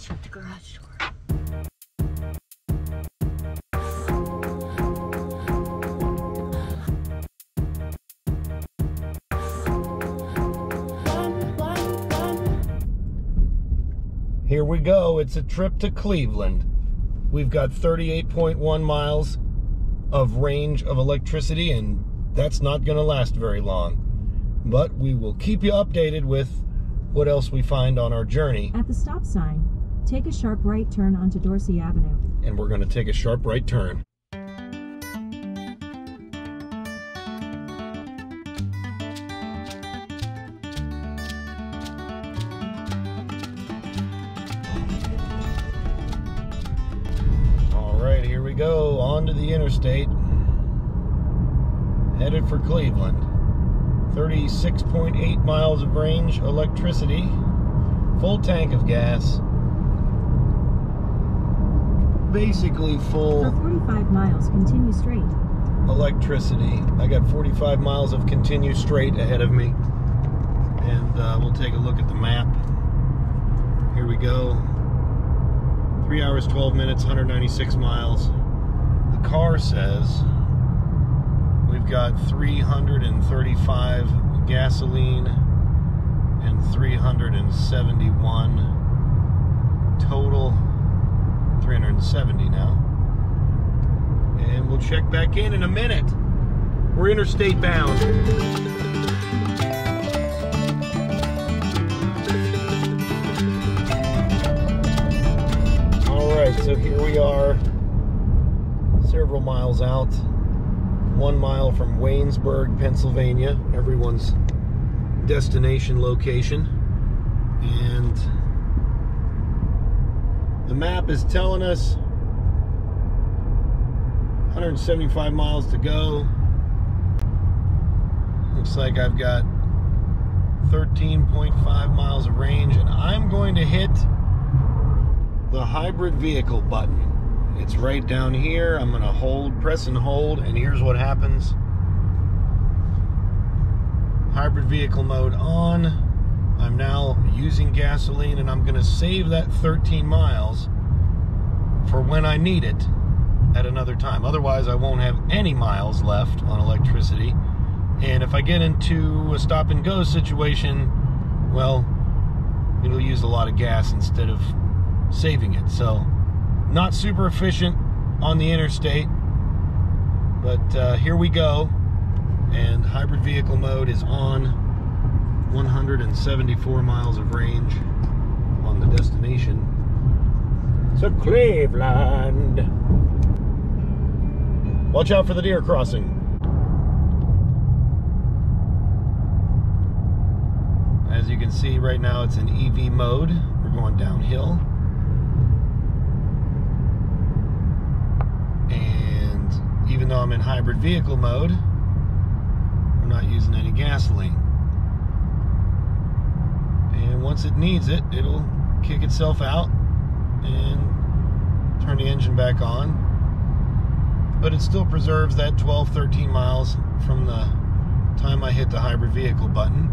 shut the garage door. Here we go, it's a trip to Cleveland. We've got 38.1 miles of range of electricity, and that's not gonna last very long. But we will keep you updated with what else we find on our journey. At the stop sign, take a sharp right turn onto Dorsey Avenue. And we're gonna take a sharp right turn. Interstate, headed for Cleveland. 36.8 miles of range, electricity, full tank of gas, basically full. For 45 miles, continue straight. Electricity. I got 45 miles of continue straight ahead of me, and we'll take a look at the map. Here we go. 3 hours, 12 minutes, 196 miles. The car says we've got 335 gasoline and 371 total, 370 now. And we'll check back in a minute. We're interstate bound. All right, so here we are. Several miles out, 1 mile from Waynesburg, Pennsylvania, everyone's destination location. And the map is telling us 175 miles to go. Looks like I've got 13.5 miles of range, and I'm going to hit the hybrid vehicle button. It's right down here. I'm gonna hold, press and hold, and here's what happens. Hybrid vehicle mode on. I'm now using gasoline, and I'm gonna save that 13 miles for when I need it at another time. Otherwise, I won't have any miles left on electricity. And if I get into a stop and go situation, well, it'll use a lot of gas instead of saving it. So, not super efficient on the interstate, but here we go. And hybrid vehicle mode is on. 174 miles of range on the destination. So Cleveland. Watch out for the deer crossing. As you can see right now, it's in EV mode. We're going downhill. Even though I'm in hybrid vehicle mode, I'm not using any gasoline. And once it needs it, it'll kick itself out and turn the engine back on. But it still preserves that 12, 13 miles from the time I hit the hybrid vehicle button.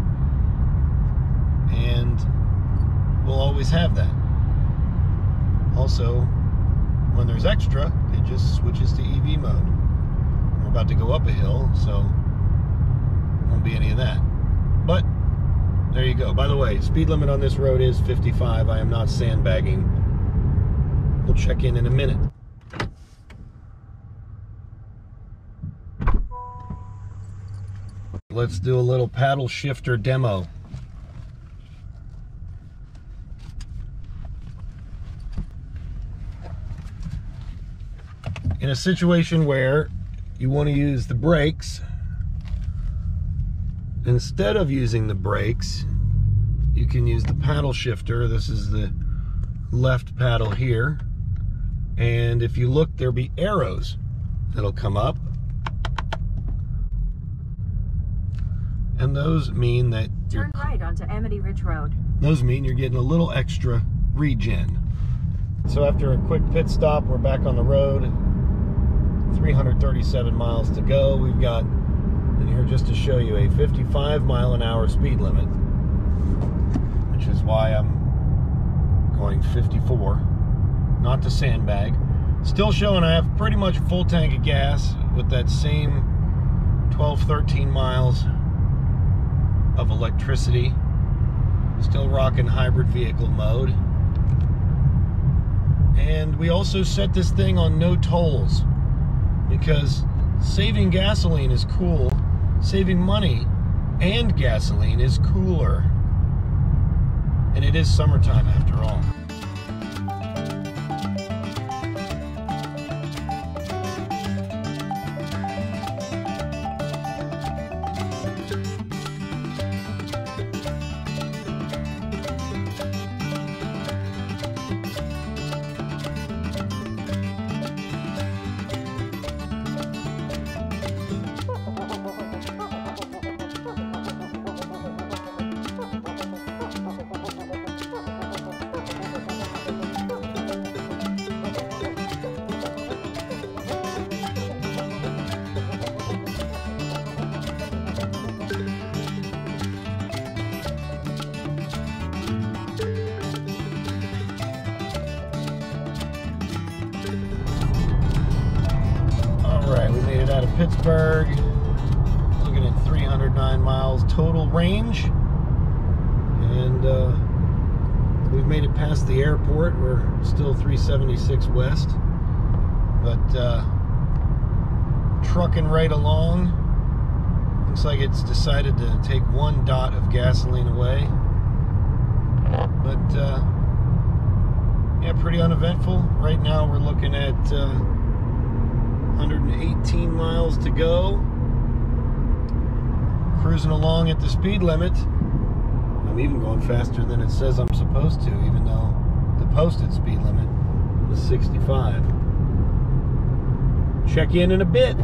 And we'll always have that. Also, when there's extra, it just switches to EV mode. We're about to go up a hill, so won't be any of that. But there you go. By the way, speed limit on this road is 55. I am not sandbagging. We'll check in a minute. Let's do a little paddle shifter demo. In a situation where you want to use the brakes, instead of using the brakes, you can use the paddle shifter. This is the left paddle here, and if you look, there'll be arrows that'll come up, and those mean that turn right onto Amity Ridge Road. Those mean you're getting a little extra regen. So after a quick pit stop, we're back on the road. 337 miles to go. We've got in here, just to show you, a 55 mile an hour speed limit, which is why I'm going 54, not to sandbag. Still showing I have pretty much full tank of gas with that same 12, 13 miles of electricity. Still rocking hybrid vehicle mode. And we also set this thing on no tolls because saving gasoline is cool. Saving money and gasoline is cooler. And it is summertime after all. Pittsburgh, looking at 309 miles total range, and we've made it past the airport. We're still 376 west, but trucking right along. Looks like it's decided to take one dot of gasoline away, but yeah, pretty uneventful. Right now we're looking at 118 miles to go, cruising along at the speed limit. I'm even going faster than it says I'm supposed to, even though the posted speed limit is 65. Check in a bit.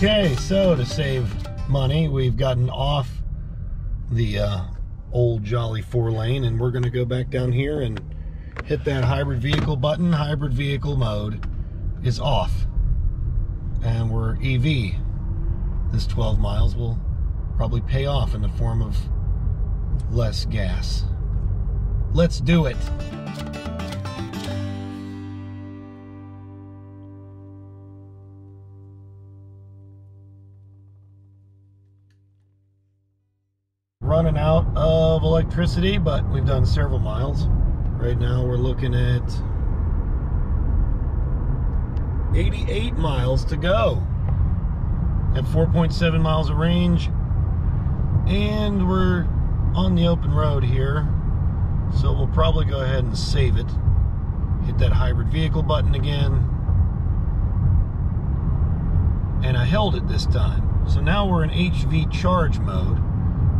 Okay, so to save money, we've gotten off the old jolly four lane, and we're gonna go back down here and hit that hybrid vehicle button. Hybrid vehicle mode is off, and we're EV. This 12 miles will probably pay off in the form of less gas. Let's do it. Running out of electricity, but we've done several miles. Right now we're looking at 88 miles to go at 4.7 miles of range, and we're on the open road here, so we'll probably go ahead and save it. Hit that hybrid vehicle button again, and I held it this time. So now we're in HV charge mode.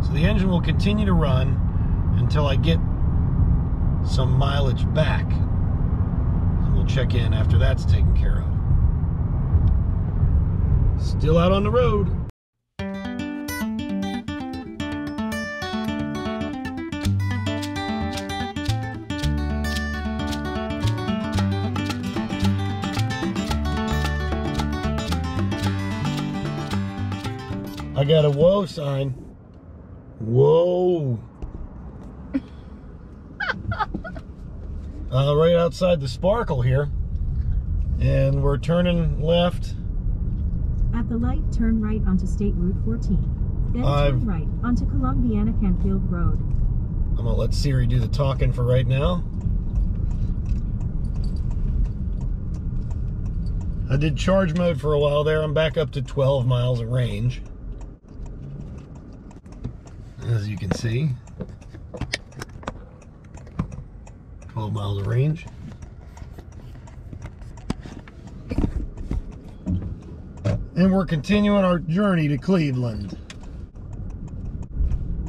So the engine will continue to run until I get some mileage back. And we'll check in after that's taken care of. Still out on the road. I got a whoa sign. Whoa. Right outside the Sparkle here, and we're turning left at the light. Turn right onto State Route 14, then turn right onto Columbiana Canfield Road. I'm gonna let Siri do the talking for right now. I did charge mode for a while there. I'm back up to 12 miles of range, as you can see. 12 miles of range. And we're continuing our journey to Cleveland.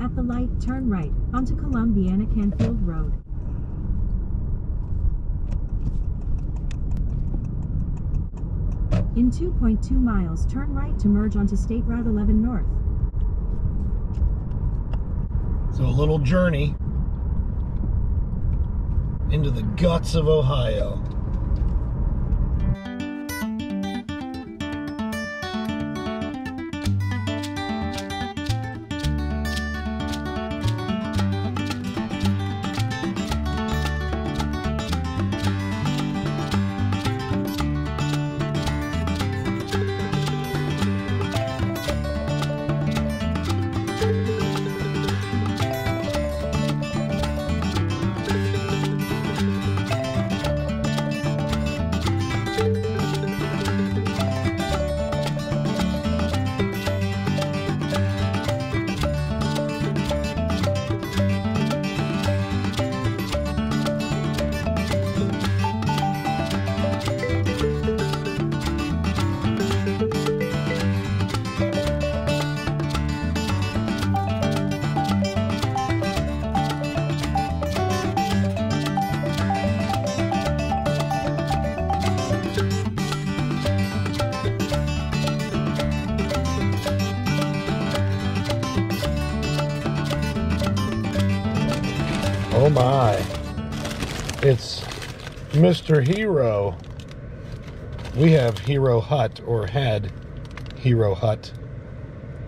At the light, turn right onto Columbiana Canfield Road. In 2.2 miles, turn right to merge onto State Route 11 North. So a little journey into the guts of Ohio. Oh my, it's Mr. Hero. We have Hero Hut, or had Hero Hut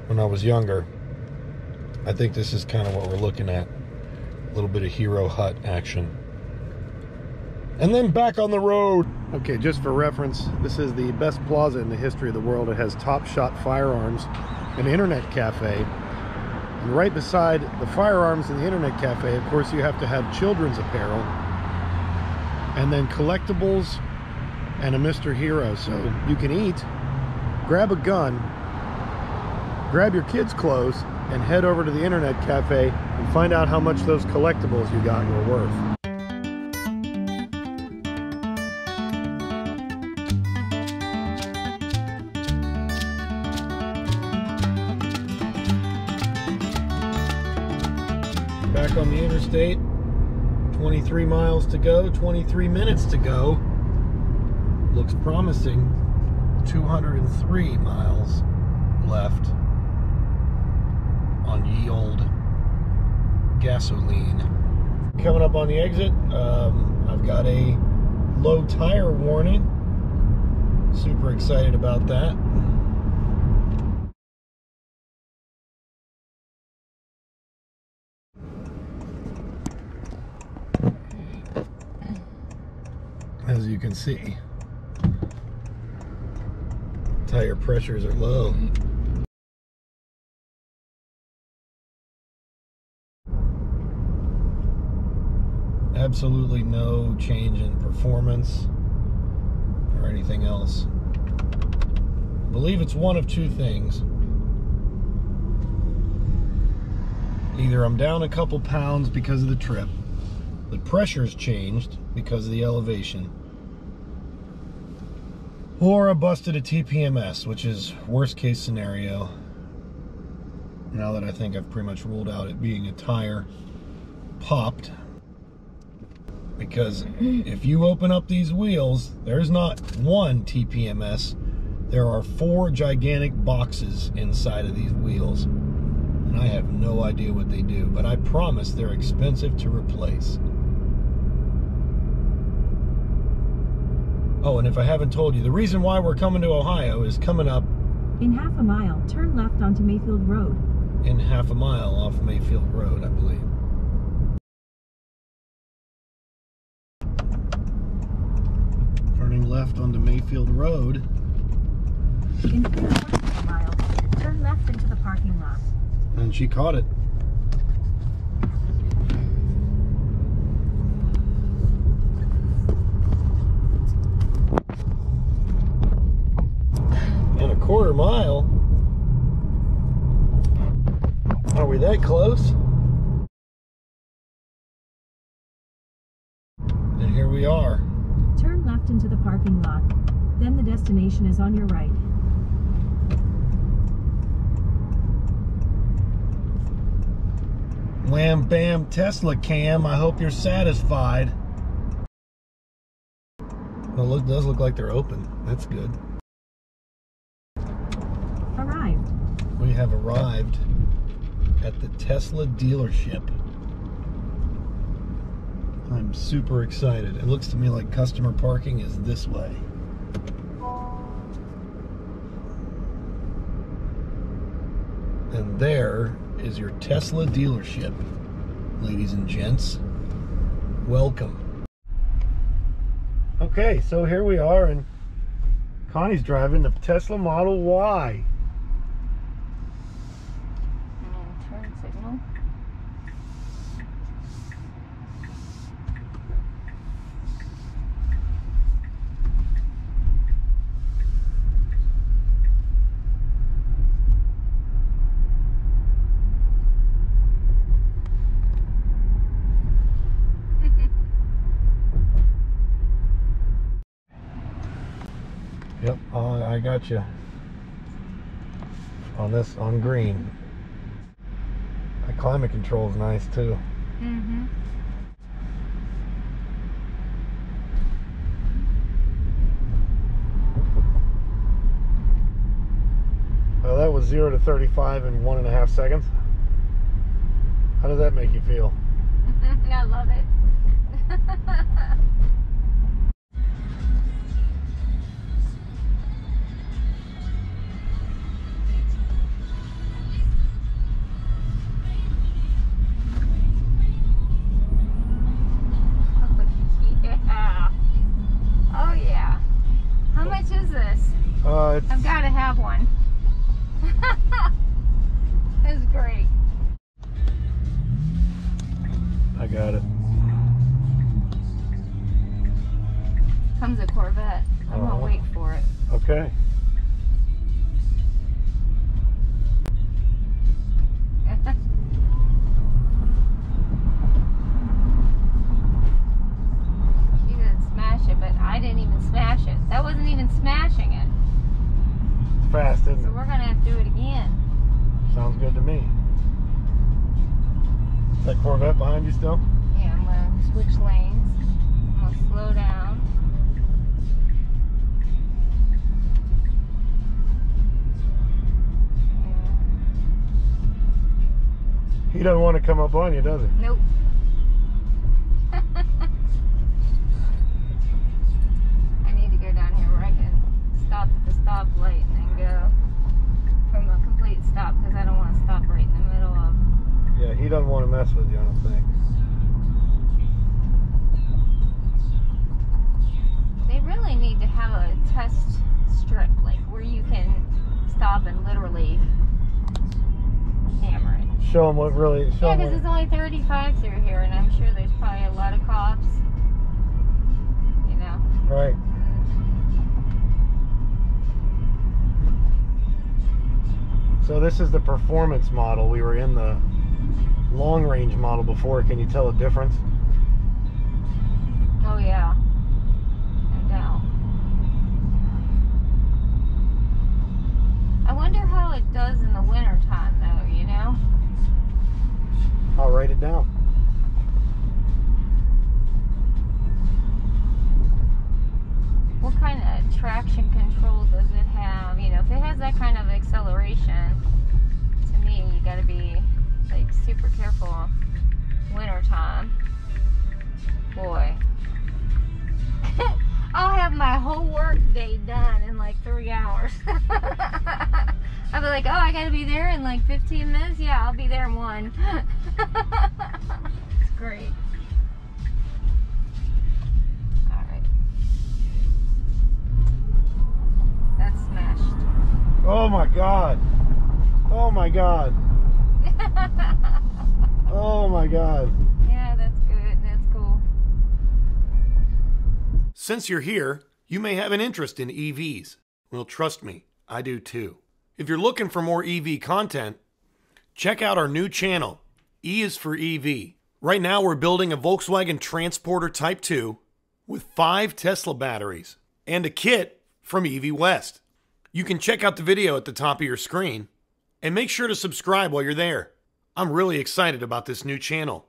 when I was younger. I think this is kind of what we're looking at. A little bit of Hero Hut action. And then back on the road. Okay, just for reference, this is the best plaza in the history of the world. It has Top Shot Firearms, an internet cafe. And right beside the firearms in the internet cafe, of course, you have to have children's apparel, and then collectibles, and a Mr. Hero. So you can eat, grab a gun, grab your kids' clothes, and head over to the internet cafe and find out how much those collectibles you got were worth. Back on the interstate, 23 miles to go, 23 minutes to go. Looks promising. 203 miles left on ye old gasoline. Coming up on the exit, I've got a low tire warning. Super excited about that. As you can see, tire pressures are low. Absolutely no change in performance or anything else. I believe it's one of two things. Either I'm down a couple pounds because of the trip, the pressure's changed because of the elevation, or I busted a TPMS, which is worst case scenario. Now that I think I've pretty much ruled out it being a tire popped, because if you open up these wheels, there's not one TPMS, there are four gigantic boxes inside of these wheels, and I have no idea what they do, but I promise they're expensive to replace. Oh, and if I haven't told you, the reason why we're coming to Ohio is coming up. In half a mile, turn left onto Mayfield Road. In half a mile off Mayfield Road, I believe. Turning left onto Mayfield Road. In 4.1 miles, turn left into the parking lot. And she caught it. Quarter mile. Are we that close? And here we are. Turn left into the parking lot. Then the destination is on your right. Wham bam Tesla cam. I hope you're satisfied. Well, it does look like they're open. That's good. we have arrived at the Tesla dealership. I'm super excited. It looks to me like customer parking is this way. And there is your Tesla dealership, ladies and gents. Welcome. Okay, so here we are, and Connie's driving the Tesla Model Y. Turn signal. Yep, I got you on this, on green. The climate control is nice too. Mm-hmm. Well, that was 0 to 35 in 1.5 seconds. How does that make you feel? I love it. I've got to have one. This is great. I got it. Comes a Corvette. I'm going to wait for it. Okay. She didn't smash it, but I didn't even smash it. That wasn't even smashing it. Fast, isn't it? So we're gonna have to do it again. Sounds good to me. Is that Corvette behind you still? Yeah, I'm gonna switch lanes. I'm gonna slow down. Yeah. He doesn't want to come up on you, does he? Nope. I need to go down here where I can stop at the stoplight. From a complete stop, because I don't want to stop right in the middle of. Yeah, he doesn't want to mess with you, I don't think. They really need to have a test strip, like where you can stop and literally hammer it. Show them what really. Show yeah, because it's only 35 through here, and I'm sure there's probably a lot of cops. You know. Right. So this is the performance model. We were in the long-range model before. Can you tell the difference? Oh yeah, no doubt. I wonder how it does in the winter time, though. You know. I'll write it down. What kind of traction control does it have? You know, if it has that kind of acceleration, to me, you gotta be like super careful winter time. Boy, I'll have my whole work day done in like 3 hours. I'll be like, oh, I gotta be there in like 15 minutes? Yeah, I'll be there in one. It's great. Oh my God. Oh my God. Oh my God. Yeah, that's good. That's cool. Since you're here, you may have an interest in EVs. Well, trust me, I do too. If you're looking for more EV content, check out our new channel, E is for EV. Right now, we're building a Volkswagen Transporter Type 2 with 5 Tesla batteries and a kit from EV West. You can check out the video at the top of your screen and make sure to subscribe while you're there. I'm really excited about this new channel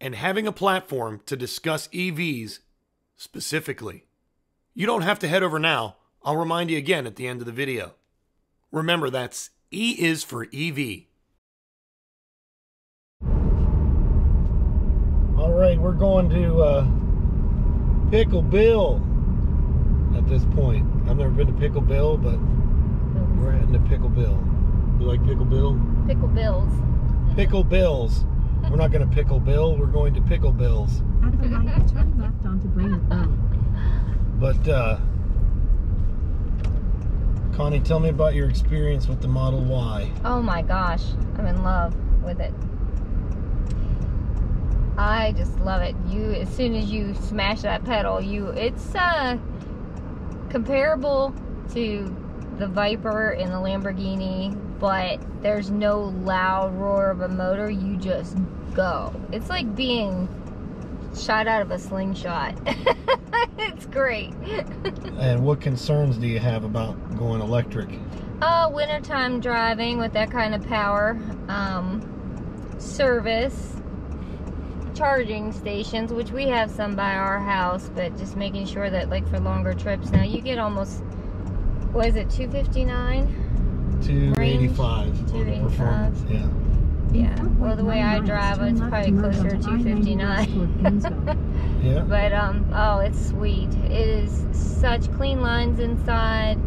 and having a platform to discuss EVs specifically. You don't have to head over now. I'll remind you again at the end of the video. Remember, that's E is for EV. All right, we're going to Pickle Bill at this point. I've never been to Pickle Bill, but we're heading to Pickle Bill. You like Pickle Bill? Pickle Bill's. Pickle Bill's. We're not going to Pickle Bill. We're going to Pickle Bill's. Out of the light, turn left onto Brainerd Road. But Connie, tell me about your experience with the Model Y. Oh my gosh, I'm in love with it. I just love it. You, as soon as you smash that pedal, it's comparable to the Viper and the Lamborghini, but there's no loud roar of a motor. You just go. It's like being shot out of a slingshot. It's great. And what concerns do you have about going electric? Wintertime driving with that kind of power, service, charging stations, which we have some by our house, but just making sure that, like, for longer trips now, you get almost, what is it, 259? 285 for the performance, yeah. Yeah, well, the way I drive, it's probably closer to 259. Yeah. But, oh, it's sweet. It is such clean lines inside.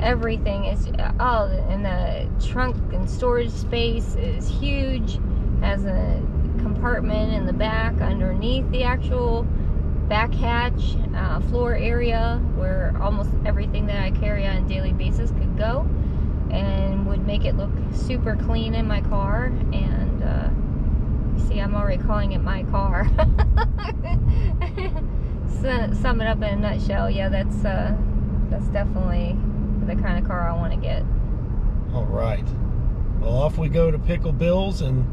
Everything is, oh, and the trunk and storage space is huge. Has a compartment in the back underneath the actual back hatch, floor area where almost everything that I carry on a daily basis could go. And would make it look super clean in my car. And see, I'm already calling it my car. So, sum it up in a nutshell. Yeah, that's definitely the kind of car I want to get. All right. Well, off we go to Pickle Bill's, and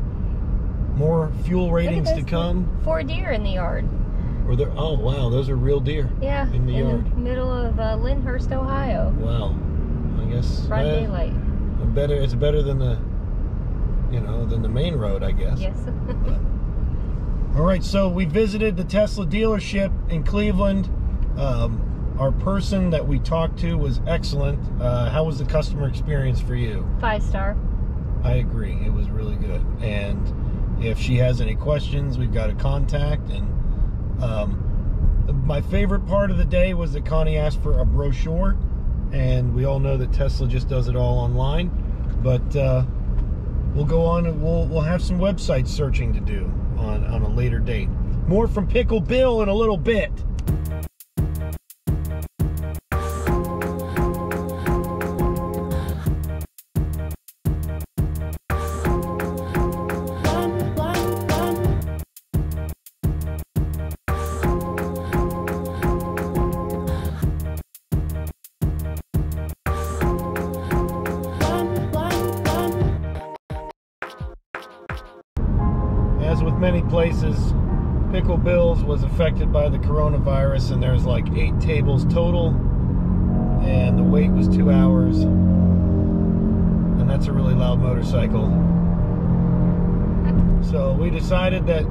more fuel ratings to come. 4 deer in the yard. Or there? Oh wow, those are real deer. Yeah. In the yard. In the middle of Lyndhurst, Ohio. Wow. I guess broad daylight. Better, it's better than the, you know, than the main road, I guess. Yes. All right, so we visited the Tesla dealership in Cleveland. Our person that we talked to was excellent. How was the customer experience for you? 5-star. I agree. It was really good. And if she has any questions, we've got a contact. And my favorite part of the day was that Connie asked for a brochure. And we all know that Tesla just does it all online, but we'll go on and we'll have some website searching to do on a later date. More from Pickle Bill in a little bit. Many places, Pickle Bill's was affected by the coronavirus, and there's like 8 tables total, and the wait was 2 hours, and that's a really loud motorcycle. So we decided that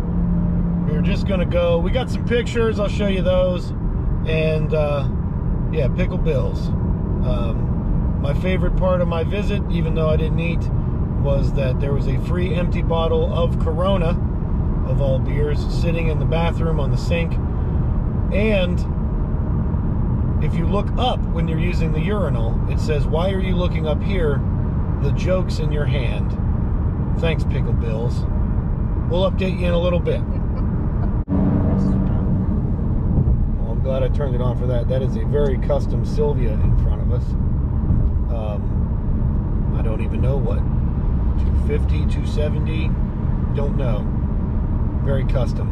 we were just gonna go. We got some pictures, I'll show you those. And yeah, Pickle Bill's. My favorite part of my visit, even though I didn't eat, was that there was a free empty bottle of Corona, of all beers, sitting in the bathroom on the sink. And if you look up when you're using the urinal, it says, "Why are you looking up here? The joke's in your hand." Thanks, Pickle Bill's. We'll update you in a little bit. Well, I'm glad I turned it on for that. That is a very custom Sylvia in front of us. I don't even know what. 250, 270, don't know. Very custom.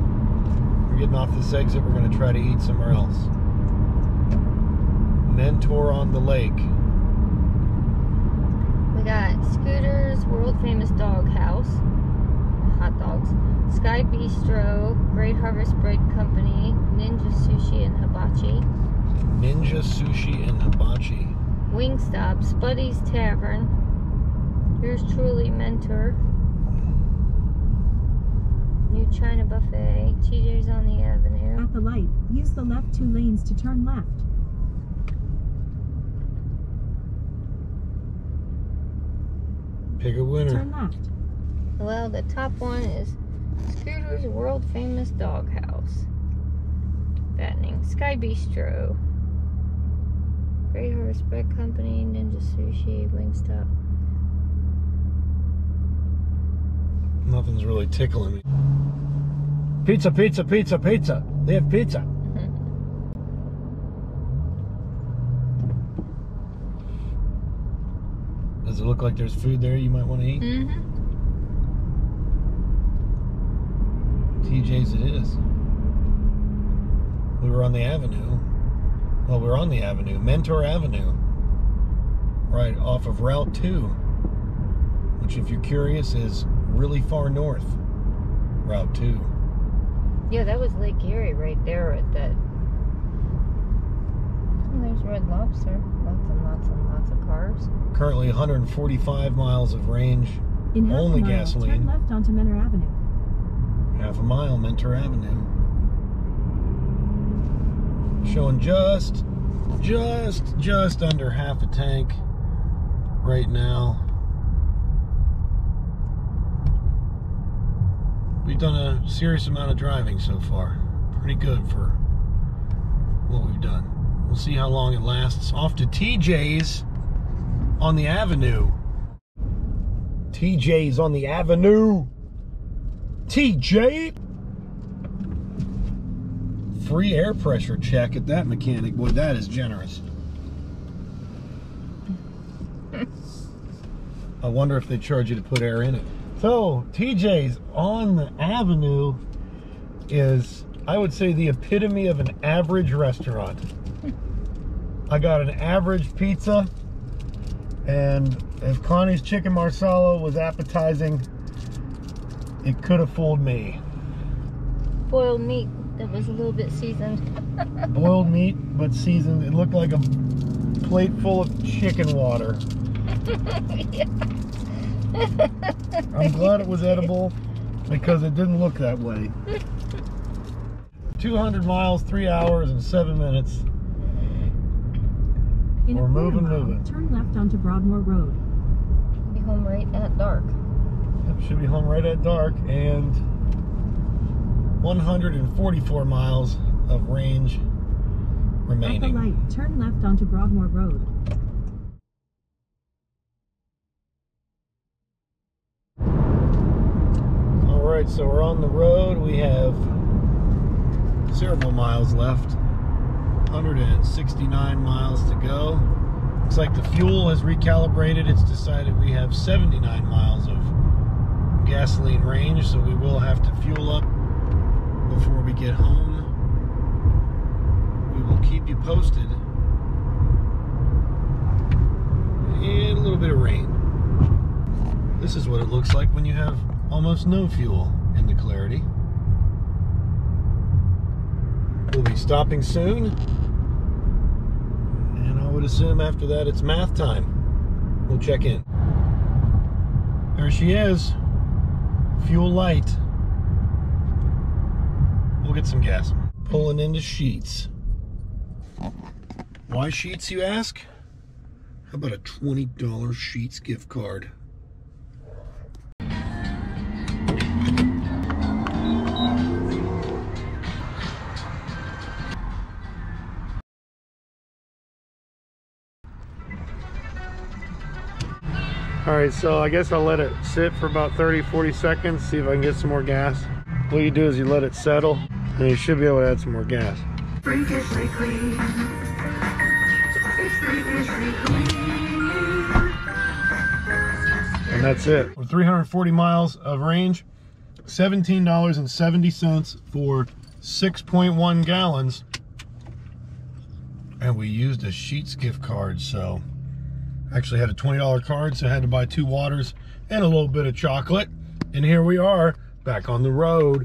We're getting off this exit. We're going to try to eat somewhere else. Mentor on the Lake. We got Scooter's World Famous Dog House. Hot dogs. Sky Bistro. Great Harvest Bread Company. Ninja Sushi and Hibachi. Ninja Sushi and Hibachi. Wing Stop. Spuddy's Tavern. Here's Truly Mentor. China Buffet, TJ's on the Avenue. At the light, use the left 2 lanes to turn left. Pick a winner. Turn left. Well, the top one is Scooter's World Famous Dog House. That name. Sky Bistro. Great Harvest Bread Company, Ninja Sushi, Wing Stop. Nothing's really tickling me. Pizza, pizza, pizza, pizza. They have pizza. Does it look like there's food there you might want to eat? Mm-hmm. TJ's it is. We were on the avenue. Well, we're on the avenue. Mentor Avenue. Right off of Route 2. Which, if you're curious, is really far north. Route 2. Yeah, that was Lake Erie right there at that. And there's Red Lobster. Lots and lots and lots of cars. Currently 145 miles of range. In half only a mile, gasoline. Turn left onto Mentor Avenue. Half a mile, Mentor Avenue. Showing just under half a tank right now. We've done a serious amount of driving so far. Pretty good for what we've done. We'll see how long it lasts. Off to TJ's on the Avenue. TJ's on the Avenue. TJ. Free air pressure check at that mechanic. Boy, that is generous. I wonder if they charge you to put air in it. So, TJ's on the Avenue is, I would say, the epitome of an average restaurant. I got an average pizza, and if Connie's Chicken Marsala was appetizing, it could have fooled me. Boiled meat. That was a little bit seasoned. Boiled meat, but seasoned. It looked like a plate full of chicken water. Yeah. I'm glad it was edible because it didn't look that way. 200 miles, 3 hours, and 7 minutes. We're moving. Turn left onto Broadmoor Road. Should be home right at dark. Yep, should be home right at dark, and 144 miles of range remaining. At the light, turn left onto Broadmoor Road. Alright, so we're on the road. We have several miles left. 169 miles to go. Looks like the fuel has recalibrated. It's decided we have 79 miles of gasoline range, so we will have to fuel up before we get home. We will keep you posted. And a little bit of rain. This is what it looks like when you have almost no fuel in the Clarity. We'll be stopping soon. And I would assume after that it's math time. We'll check in. There she is. Fuel light. We'll get some gas. Pulling into Sheetz. Why Sheetz, you ask? How about a $20 Sheetz gift card? Alright, so I guess I'll let it sit for about 30-40 seconds, see if I can get some more gas. What you do is you let it settle, and you should be able to add some more gas. Freakishly clean. It's freakishly clean. And that's it. We're 340 miles of range, $17.70 for 6.1 gallons. And we used a Sheetz gift card, so actually had a $20 card, so I had to buy 2 waters and a little bit of chocolate. And here we are, back on the road.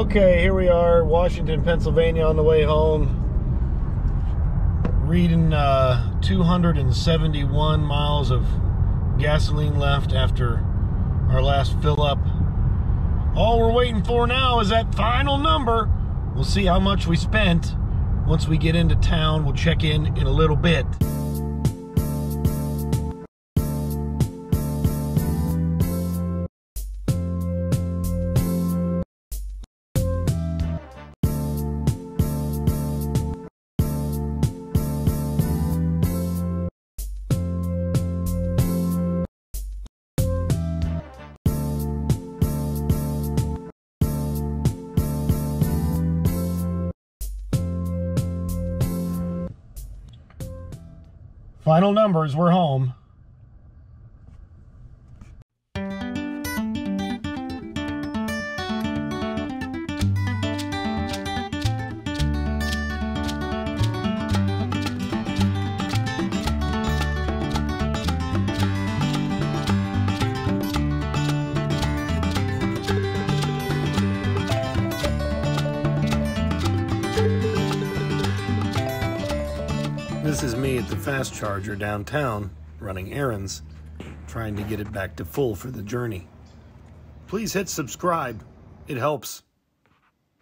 Okay, here we are, Washington, Pennsylvania, on the way home. Reading 271 miles of gasoline left after our last fill up. All we're waiting for now is that final number. We'll see how much we spent. Once we get into town, we'll check in a little bit. Final numbers, we're home. This is me at the fast charger downtown, running errands, trying to get it back to full for the journey. Please hit subscribe. It helps.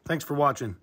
Thanks for watching.